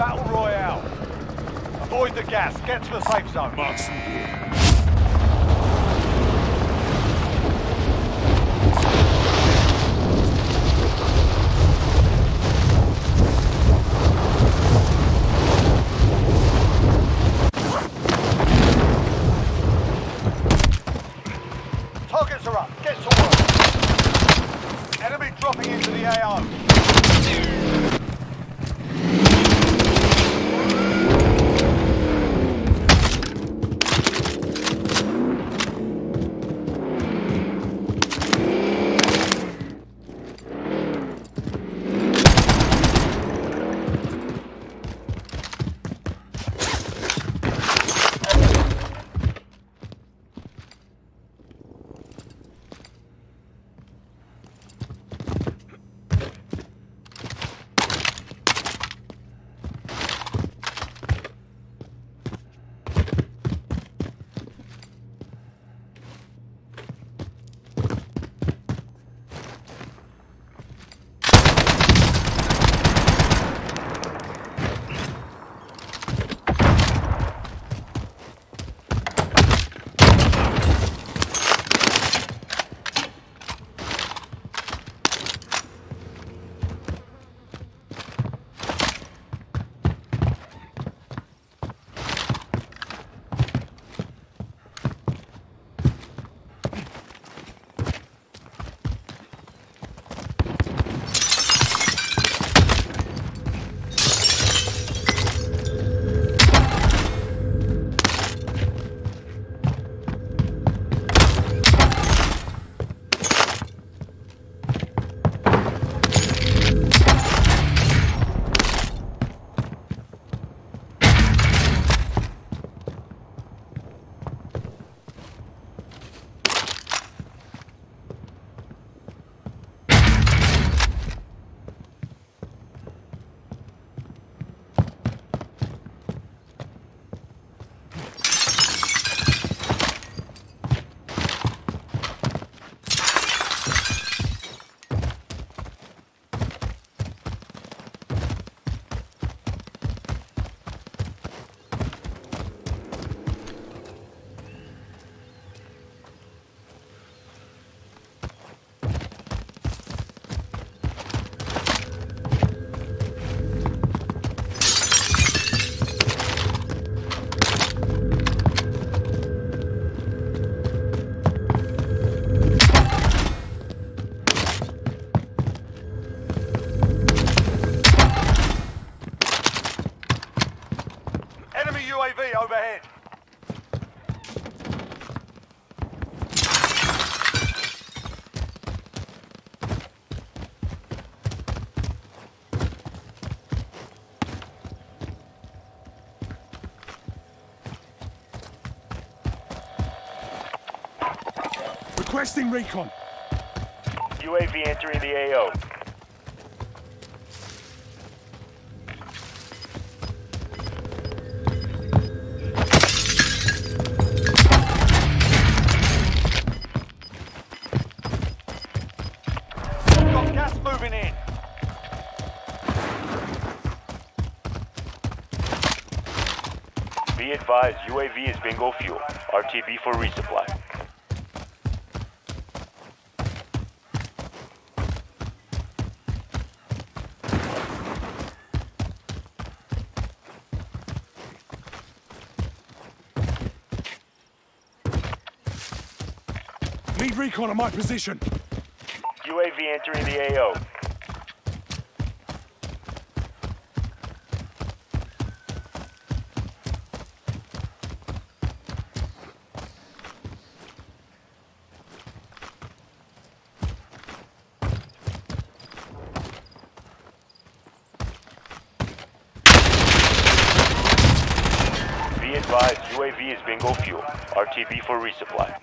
battle royale. Avoid the gas. Get to the safe zone. Markson here. Targets are up. Get to work. Enemy dropping into the AO. UAV overhead. Requesting recon. UAV entering the AO. Moving in. Be advised, UAV is bingo fuel. RTB for resupply. Need recon on my position. UAV entering the AO. Be advised, UAV is bingo fuel. RTB for resupply.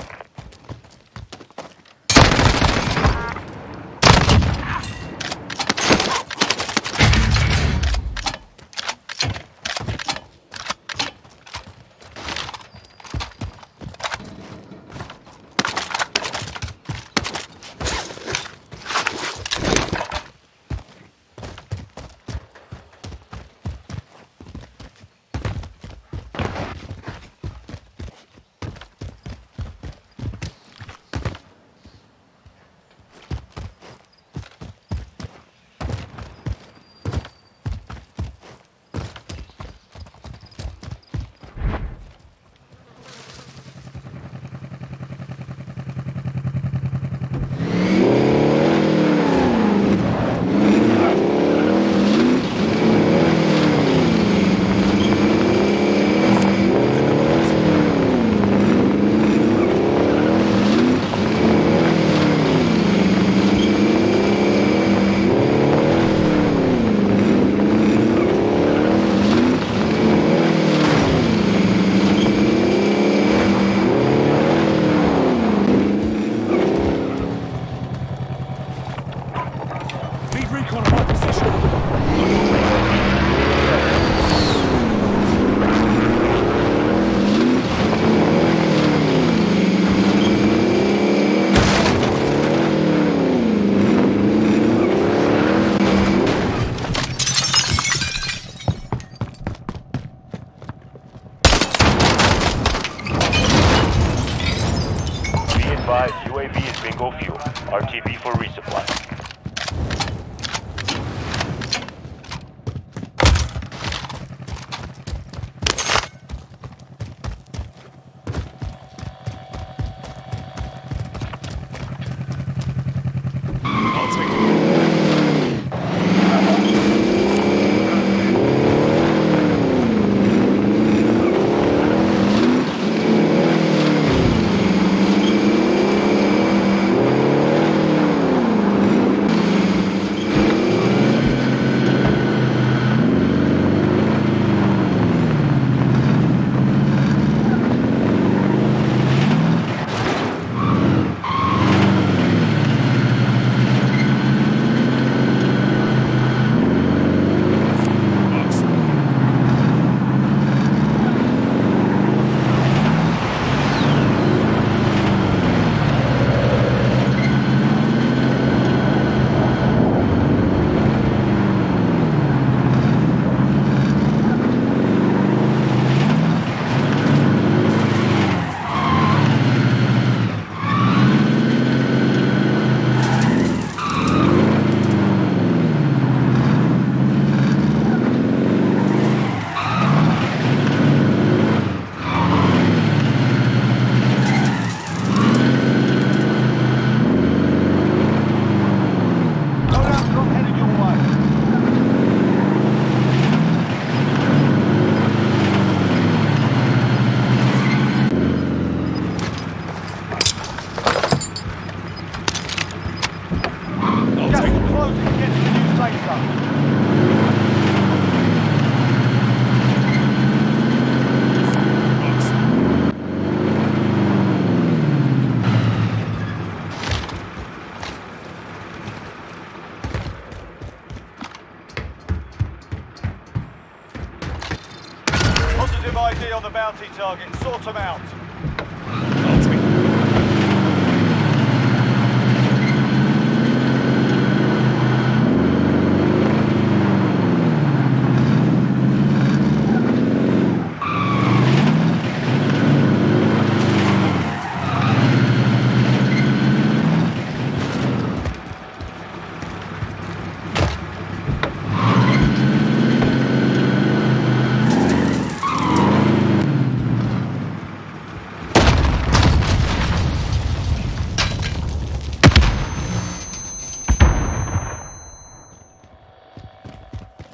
ID on the bounty target, sort them out.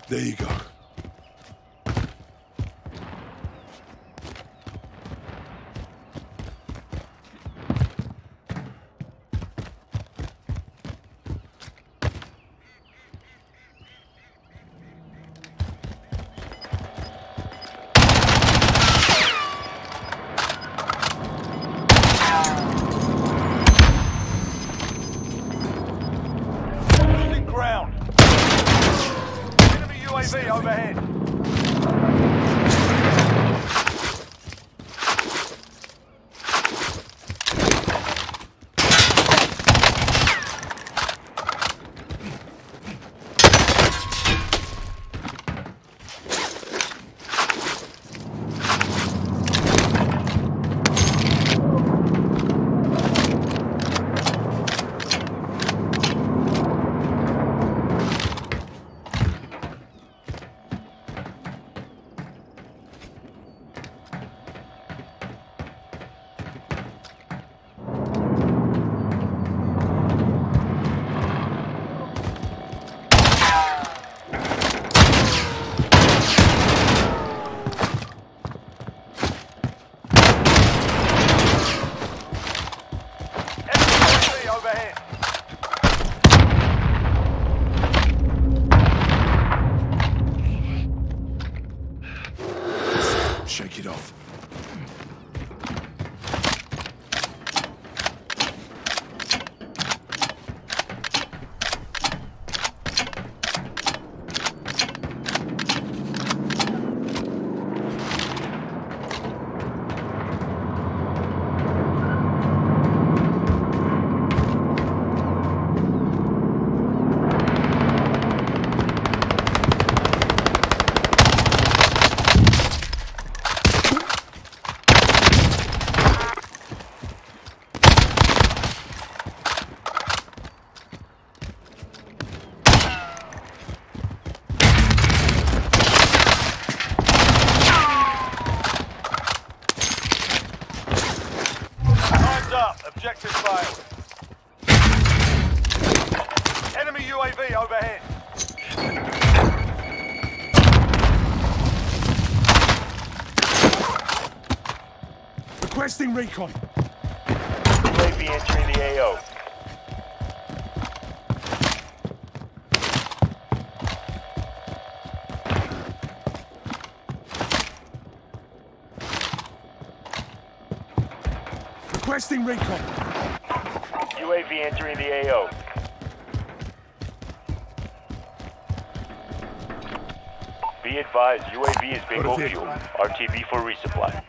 There you go. Overhead. Shake it off. Objective failed. Enemy UAV overhead. Requesting recon. UAV entering the AO. Requesting recon. UAV entering the AO. Be advised, UAV is bingo fuel. RTB for resupply.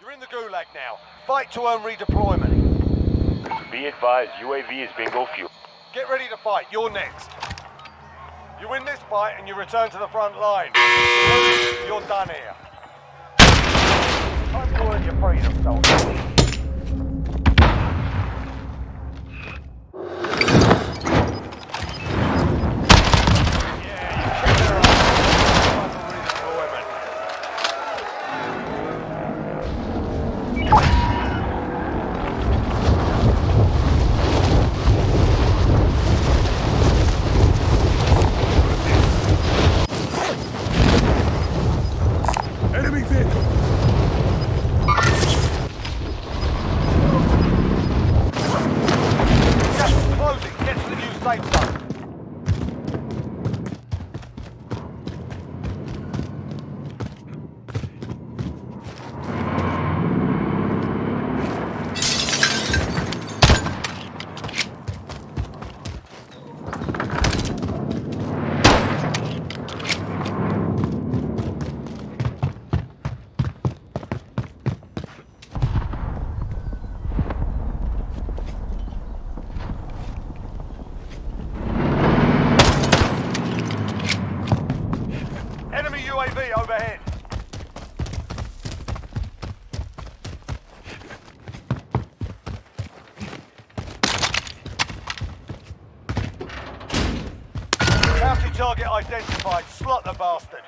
You're in the gulag now. Fight to earn redeployment. Be advised, UAV is bingo fuel. Get ready to fight, you're next. You win this fight and you return to the front line. You're done here. Time to earn your freedom, soldier. Target identified. Slot the bastard.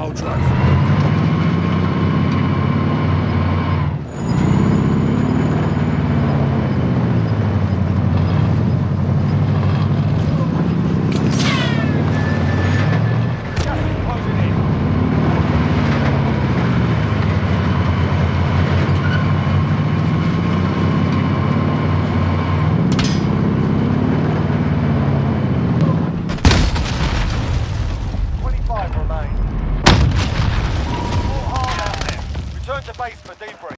I'll drive.